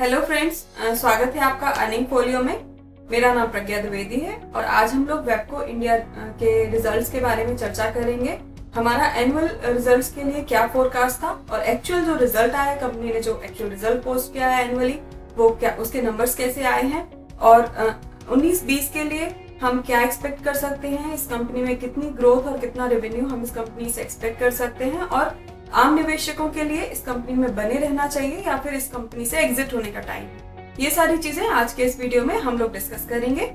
Hello friends, स्वागत है आपका अर्निंग फोलियो में। मेरा नाम प्रज्ञा द्विवेदी है और आज हम लोग वेबको इंडिया के रिजल्ट्स के बारे में चर्चा करेंगे। हमारा एनुअल रिजल्ट्स के लिए क्या फोरकास्ट था और एक्चुअल जो रिजल्ट आया, कंपनी ने जो एक्चुअल रिजल्ट पोस्ट किया है एनुअली, वो क्या उसके नंबर्स कैसे आए हैं और 19-20 के लिए हम क्या एक्सपेक्ट कर सकते हैं, इस कंपनी में कितनी ग्रोथ और कितना रेवेन्यू हम इस कंपनी से एक्सपेक्ट कर सकते हैं और आम निवेशकों के लिए इस कंपनी में बने रहना चाहिए या फिर इस कंपनी से एग्जिट होने का टाइम, ये सारी चीजें आज के इस वीडियो में हम लोग डिस्कस करेंगे।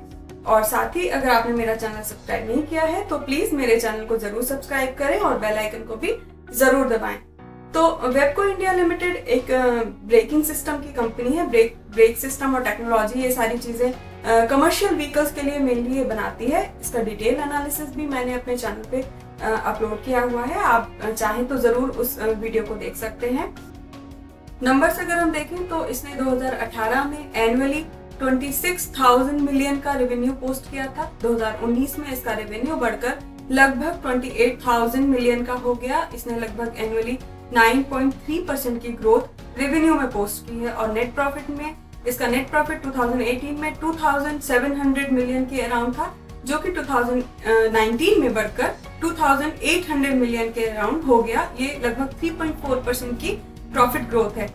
और साथ ही अगर आपने मेरा चैनल सब्सक्राइब नहीं किया है तो प्लीज मेरे चैनल को जरूर सब्सक्राइब करें और बेल आइकन को भी जरूर दबाएं। तो वेबको इंडिया लिमिटेड एक ब्रेकिंग सिस्टम की कंपनी है। ब्रेक सिस्टम और टेक्नोलॉजी, ये सारी चीजें कमर्शियल व्हीकल्स के लिए मेनली ये बनाती है। इसका डिटेल एनालिसिस भी मैंने अपने चैनल पे अपलोड किया हुआ है, आप चाहें तो जरूर उस वीडियो को देख सकते हैं। नंबर्स अगर हम देखें तो इसने 2018 में एनुअली 26,000 मिलियन का रेवेन्यू पोस्ट किया था। 2019 में इसका रेवेन्यू बढ़कर लगभग 28,000 मिलियन का हो गया। इसने लगभग एनुअली 9.3% की ग्रोथ रेवेन्यू में पोस्ट की है और नेट प्रॉफिट में इसका नेट प्रॉफिट 2018 में 2,700 मिलियन के अराउंड था, जो कि 2019 में बढ़कर 2,800 मिलियन के अराउंड हो गया। ये लगभग 3.4% की प्रॉफिट ग्रोथ है।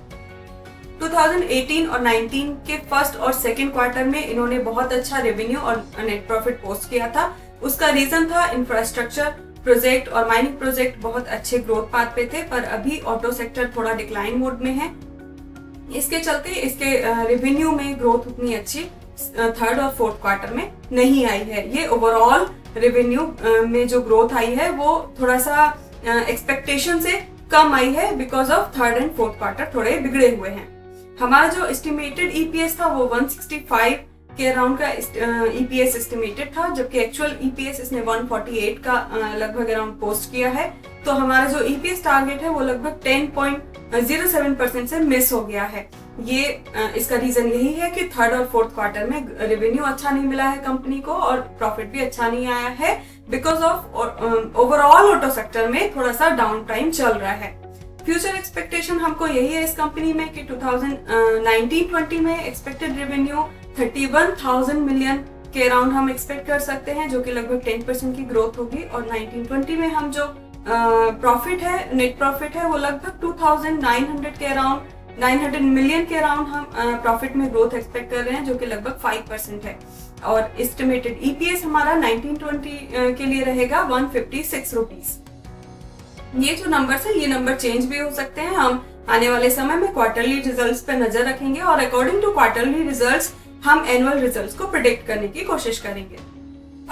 2018 और 19 के फर्स्ट और सेकेंड क्वार्टर में इन्होंने बहुत अच्छा रेवेन्यू और नेट प्रॉफिट पोस्ट किया था। उसका रीजन था इंफ्रास्ट्रक्चर प्रोजेक्ट और माइनिंग प्रोजेक्ट बहुत अच्छे ग्रोथ पाथ पे थे, पर अभी ऑटो सेक्टर थोड़ा डिक्लाइन मोड में है। इसके चलते इसके रेवेन्यू में ग्रोथ उतनी अच्छी थर्ड और फोर्थ क्वार्टर में नहीं आई है। ये ओवरऑल रेवेन्यू में जो ग्रोथ आई है वो थोड़ा सा एक्सपेक्टेशन से कम आई है, because of third and fourth quarter थोड़े बिगड़े हुए हैं। हमारा जो एस्टिमेटेड ईपीएस था वो 165 के अराउंड का ईपीएस एस्टिमेटेड था, जबकि एक्चुअल ईपीएस इसने 148 का लगभग अराउंड पोस्ट किया है। तो हमारा जो ईपीएस टारगेट है वो लगभग 10.07% से मिस हो गया है। ये इसका रीजन यही है कि थर्ड और फोर्थ क्वार्टर में रेवेन्यू अच्छा नहीं मिला है कंपनी को और प्रॉफिट भी अच्छा नहीं आया है, because of overall auto sector में थोड़ा सा डाउन टाइम चल रहा है। फ्यूचर एक्सपेक्टेशन हमको यही है इस कंपनी में कि 2019-20 में एक्सपेक्टेड रेवेन्यू 31,000 मिलियन के अराउंड हम एक्सपेक्ट कर सकते हैं, जो कि लगभग 10% की ग्रोथ होगी। और 19-20 में हम जो प्रॉफिट है, नेट प्रॉफिट है, वो लगभग 2,900 के अराउंड 900 मिलियन के अराउंड हम प्रॉफिट में ग्रोथ एक्सपेक्ट कर रहे हैं, जो कि लगभग 5% है। और एस्टिमेटेड ईपीएस हमारा 19-20 के लिए रहेगा 156 रुपीज। ये जो नंबर्स है, ये नंबर चेंज भी हो सकते हैं। हम आने वाले समय में क्वार्टरली रिजल्ट्स पे नजर रखेंगे और अकॉर्डिंग टू क्वार्टरली रिजल्ट्स हम एनुअल रिजल्ट्स को प्रेडिक्ट करने की कोशिश करेंगे।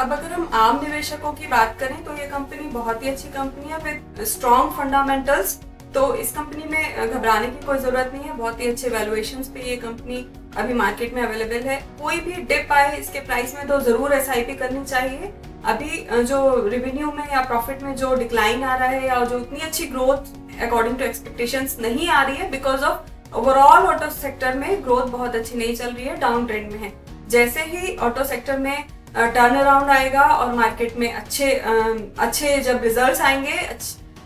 अब अगर हम आम निवेशकों की बात करें तो ये कंपनी बहुत ही अच्छी कंपनी है विद स्ट्रॉन्ग फंडामेंटल्स, तो इस कंपनी में घबराने की कोई जरूरत नहीं है। बहुत ही अच्छे वैल्यूएशन पे ये कंपनी अभी मार्केट में अवेलेबल है। कोई भी डिप आए इसके प्राइस में तो जरूर एसआईपी करनी चाहिए। अभी जो रेवेन्यू में या प्रॉफिट में जो डिक्लाइन आ रहा है या जो इतनी अच्छी ग्रोथ अकॉर्डिंग टू एक्सपेक्टेशंस नहीं आ रही है, because of overall auto sector में ग्रोथ बहुत अच्छी नहीं चल रही है, डाउन ट्रेंड में है। जैसे ही ऑटो सेक्टर में टर्न अराउंड आएगा और मार्केट में अच्छे जब रिजल्ट्स आएंगे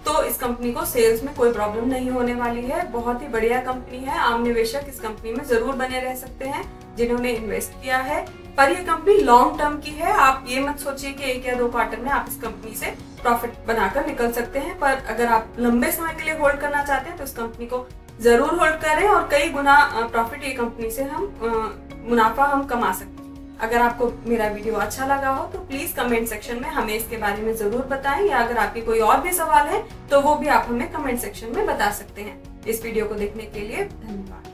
तो इस कंपनी को सेल्स में कोई प्रॉब्लम नहीं होने वाली है। बहुत ही बढ़िया कंपनी है। आम निवेशक इस कंपनी में जरूर बने रह सकते हैं जिन्होंने इन्वेस्ट किया है, पर ये कंपनी लॉन्ग टर्म की है। आप ये मत सोचिए कि एक या दो क्वार्टर में आप इस कंपनी से प्रॉफिट बनाकर निकल सकते हैं, पर अगर आप लंबे समय के लिए होल्ड करना चाहते हैं तो इस कंपनी को जरूर होल्ड करें और कई गुना प्रॉफिट ये कंपनी से मुनाफा हम कमा सकते हैं। अगर आपको मेरा वीडियो अच्छा लगा हो तो प्लीज कमेंट सेक्शन में हमें इसके बारे में जरूर बताएं, या अगर आपके कोई और भी सवाल है तो वो भी आप हमें कमेंट सेक्शन में बता सकते हैं। इस वीडियो को देखने के लिए धन्यवाद।